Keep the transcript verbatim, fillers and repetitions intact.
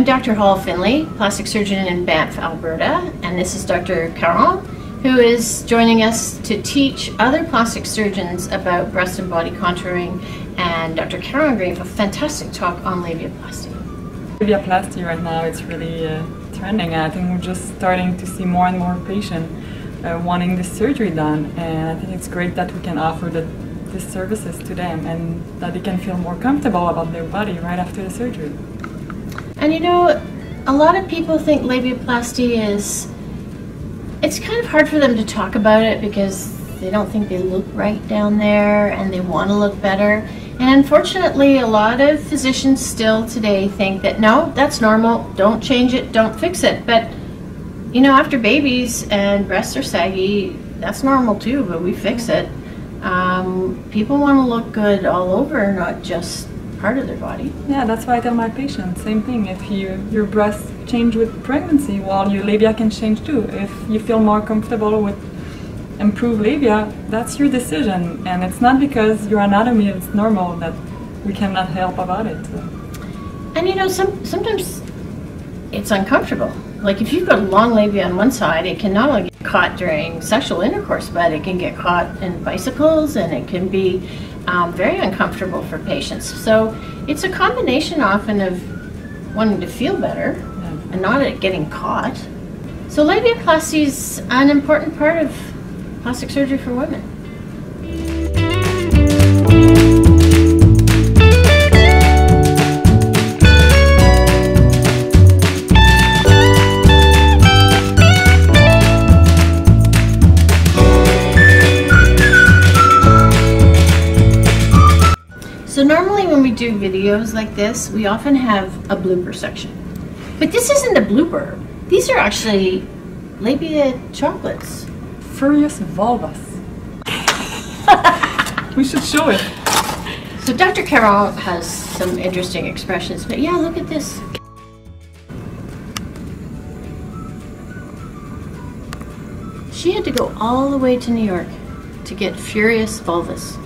I'm Doctor Hall-Findlay, plastic surgeon in Banff, Alberta, and this is Doctor Caron, who is joining us to teach other plastic surgeons about breast and body contouring, and Doctor Caron gave a fantastic talk on labiaplasty. Labiaplasty right now, it's really uh, trending. I think we're just starting to see more and more patients uh, wanting this surgery done, and I think it's great that we can offer the these services to them and that they can feel more comfortable about their body right after the surgery. And you know, a lot of people think labiaplasty is, it's kind of hard for them to talk about it because they don't think they look right down there and they want to look better. And unfortunately, a lot of physicians still today think that, no, that's normal, don't change it, don't fix it. But you know, after babies and breasts are saggy, that's normal too, but we fix it. Um, people want to look good all over, not just part of their body. Yeah, that's why I tell my patients, same thing. If you, your breasts change with pregnancy, well, your labia can change too. If you feel more comfortable with improved labia, that's your decision. And it's not because your anatomy is normal that we cannot help about it. So. And you know, some, sometimes it's uncomfortable. Like if you've got a long labia on one side, it can not only get caught during sexual intercourse, but it can get caught in bicycles, and it can be um, very uncomfortable for patients. So it's a combination often of wanting to feel better yeah. and not getting caught. So labiaplasty is an important part of plastic surgery for women. So normally when we do videos like this, we often have a blooper section. But this isn't a blooper. These are actually labia chocolates. Furious vulvas. We should show it. So Doctor Caron has some interesting expressions, but yeah, look at this. She had to go all the way to New York to get furious vulvas.